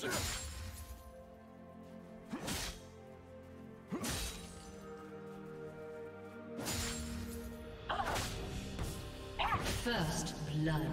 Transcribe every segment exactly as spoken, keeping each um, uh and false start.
Sure. First blood.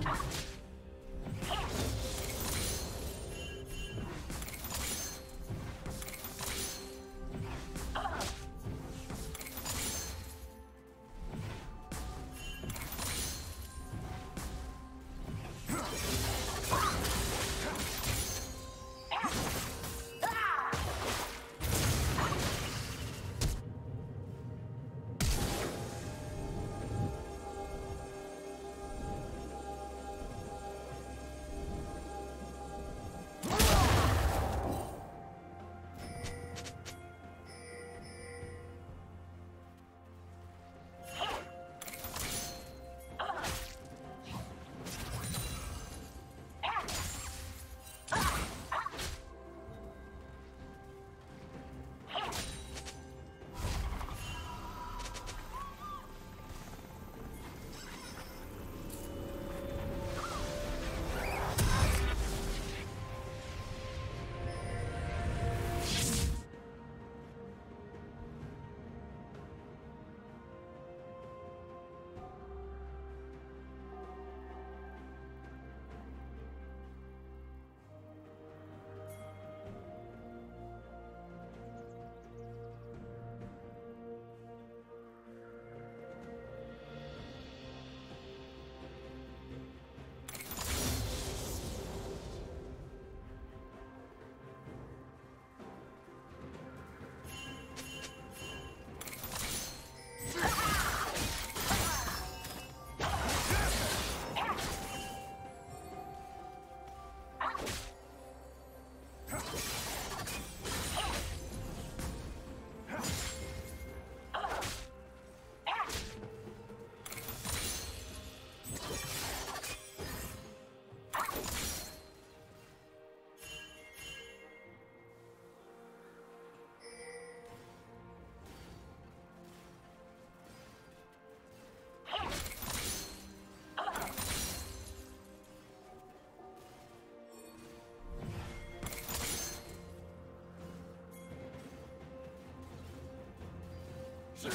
Sure.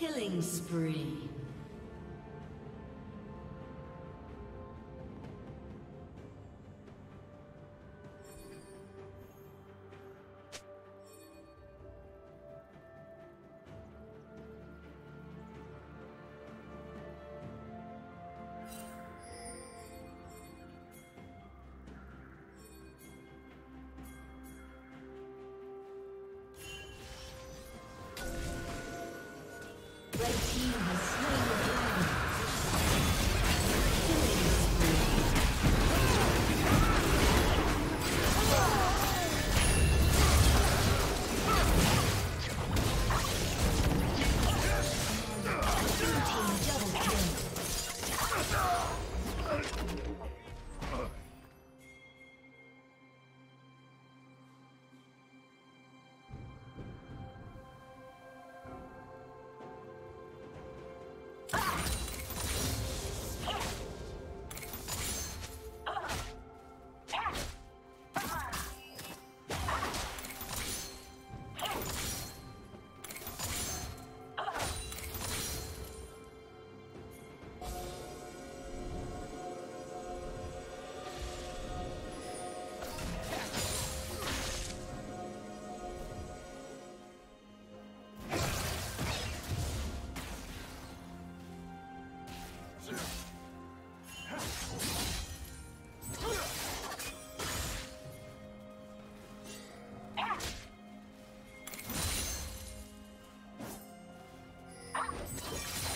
Killing spree.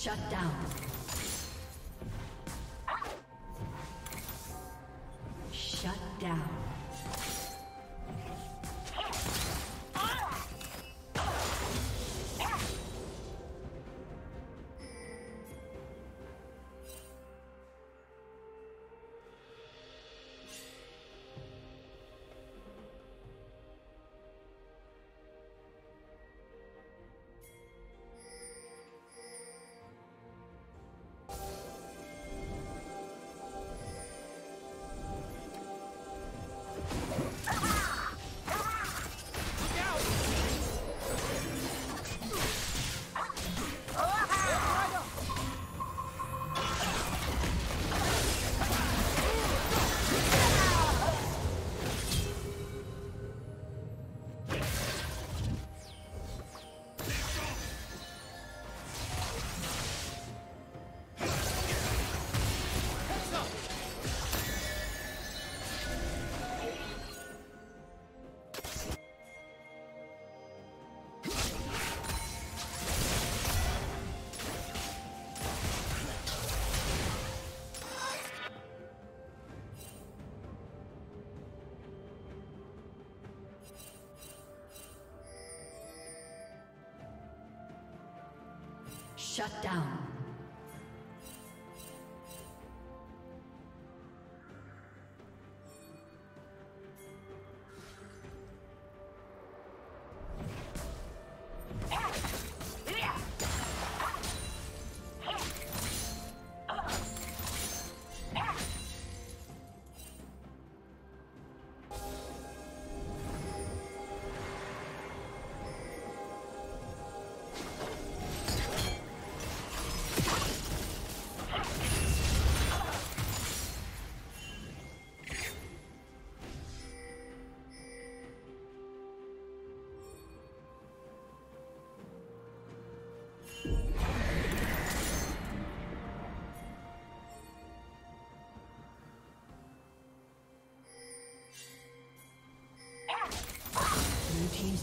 Shut down. Shut down. Shut down. Team's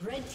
Red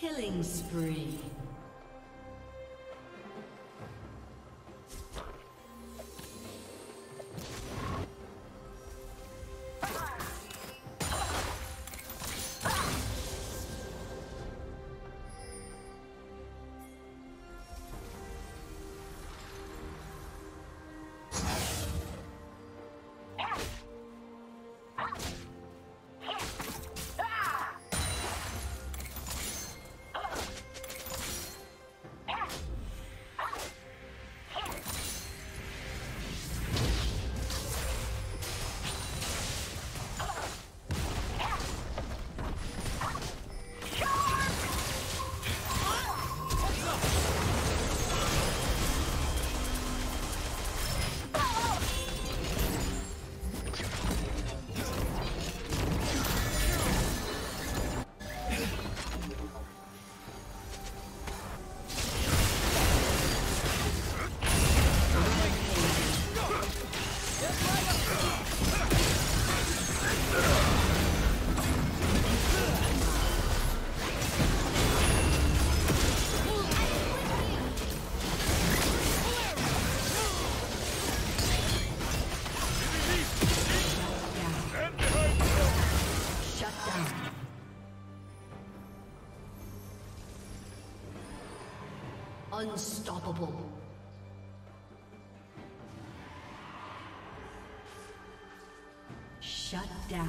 Killing spree. Unstoppable. Shut down.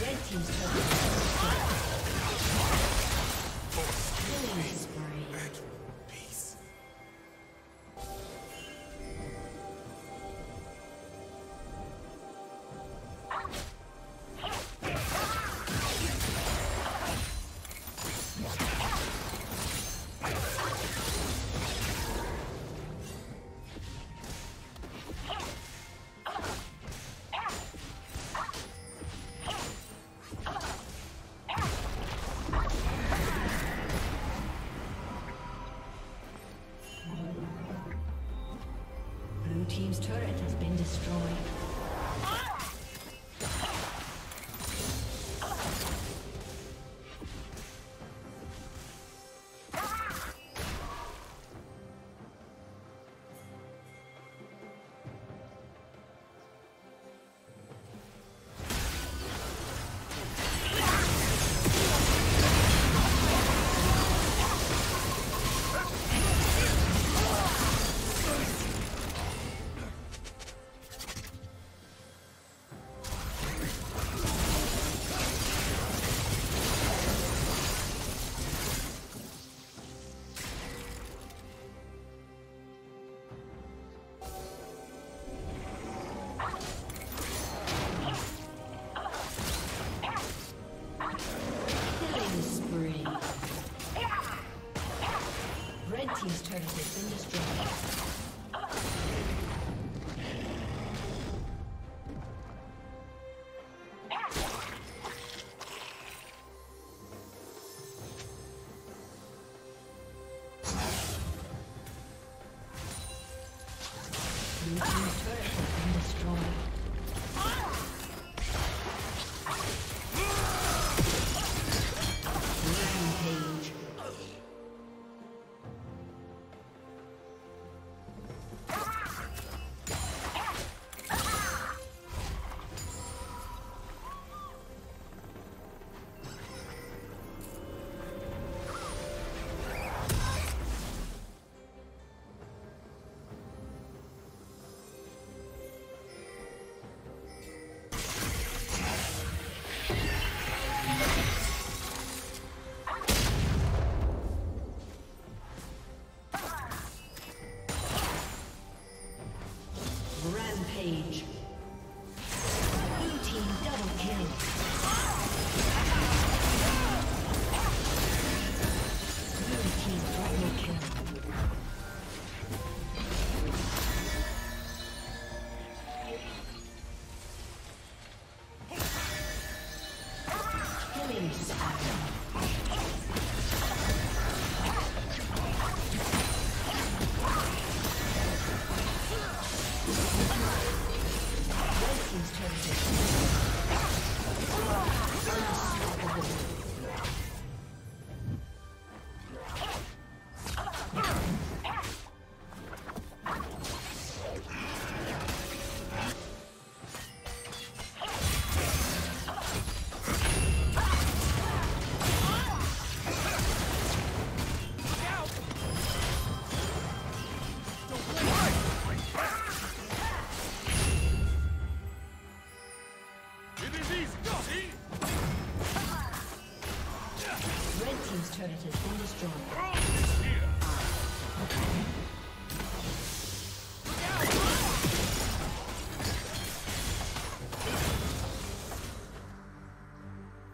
Red team's killing spree. team's turret has been destroyed. Page. Blue team double kill.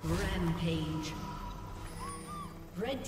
Rampage. Red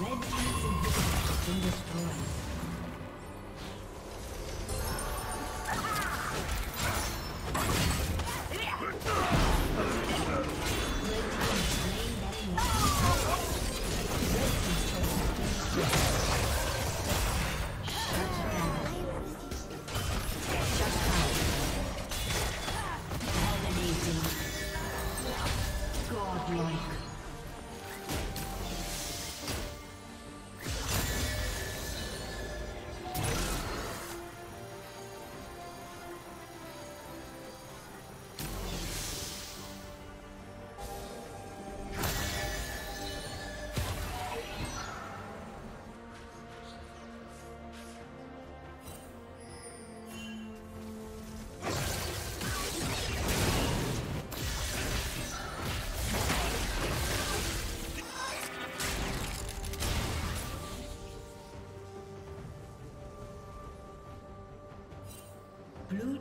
Red team's inhibitor has been destroyed. Blue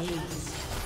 Ace.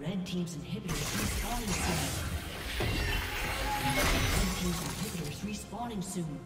Red team's inhibitors respawning soon. Red team's inhibitors respawning soon. Respawning soon.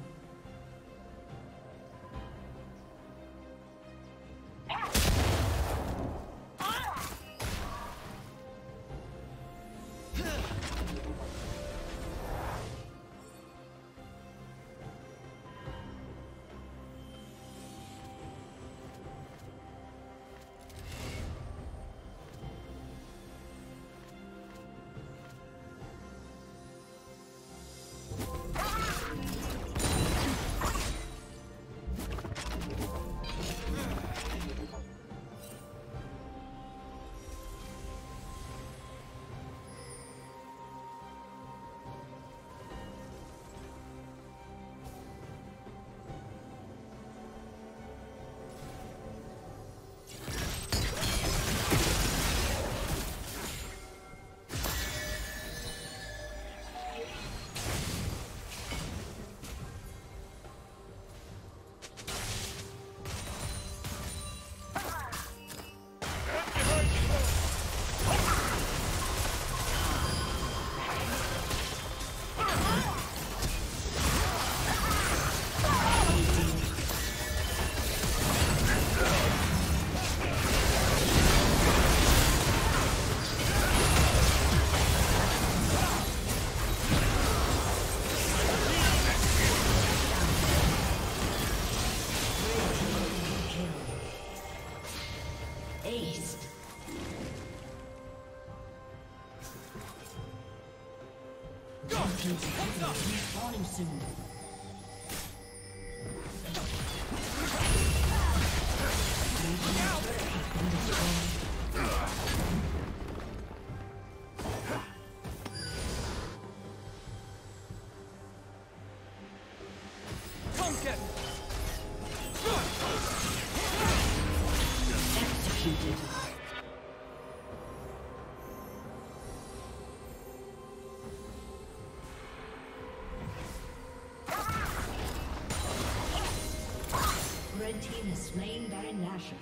Slain Baron Nashor.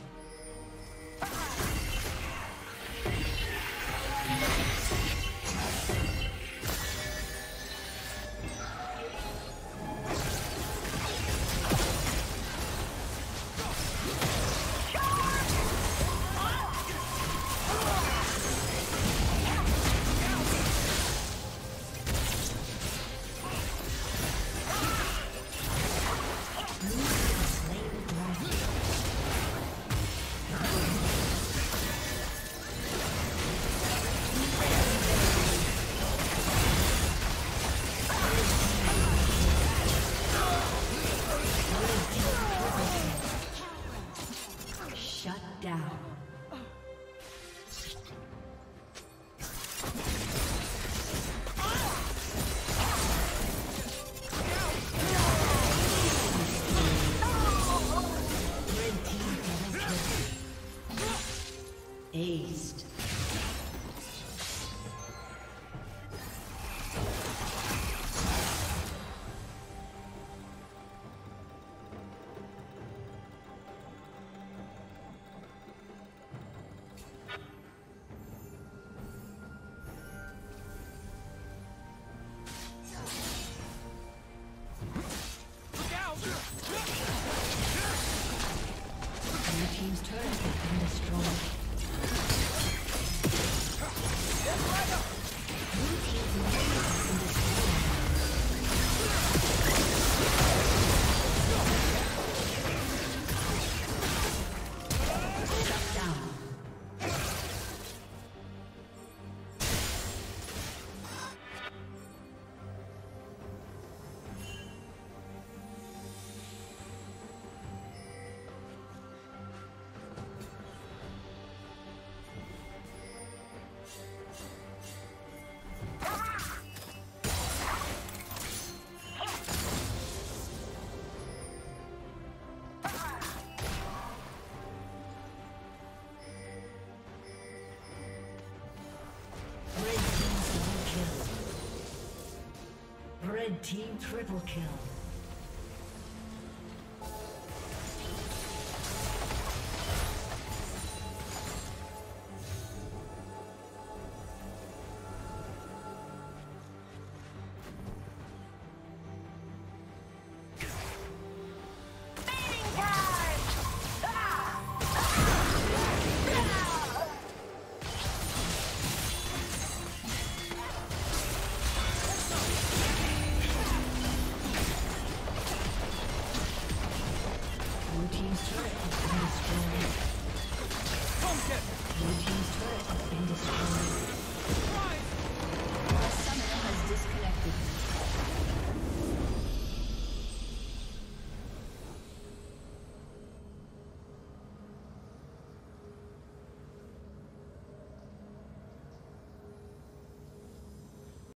Red team triple kill.